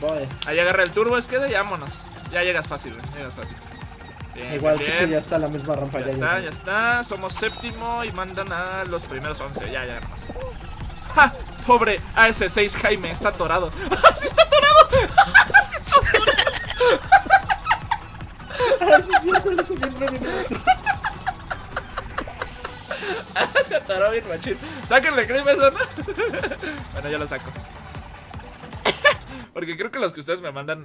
Voy. Ahí agarra el turbo, izquierda y vámonos. Ya llegas fácil, güey. Llegas fácil. Bien, igual, bien. Chico, ya está la misma rampa. Ya está, ya está. Somos séptimo y mandan a los primeros 11. Ya, ya, hermanos. ¡Ja! Pobre AS6 Jaime, está atorado. ¡Sí está atorado! ¡Sí está atorado! Se atoró bien machín. Sáquenle clip eso, ¿no? Bueno, yo lo saco. Porque creo que los que ustedes me mandan...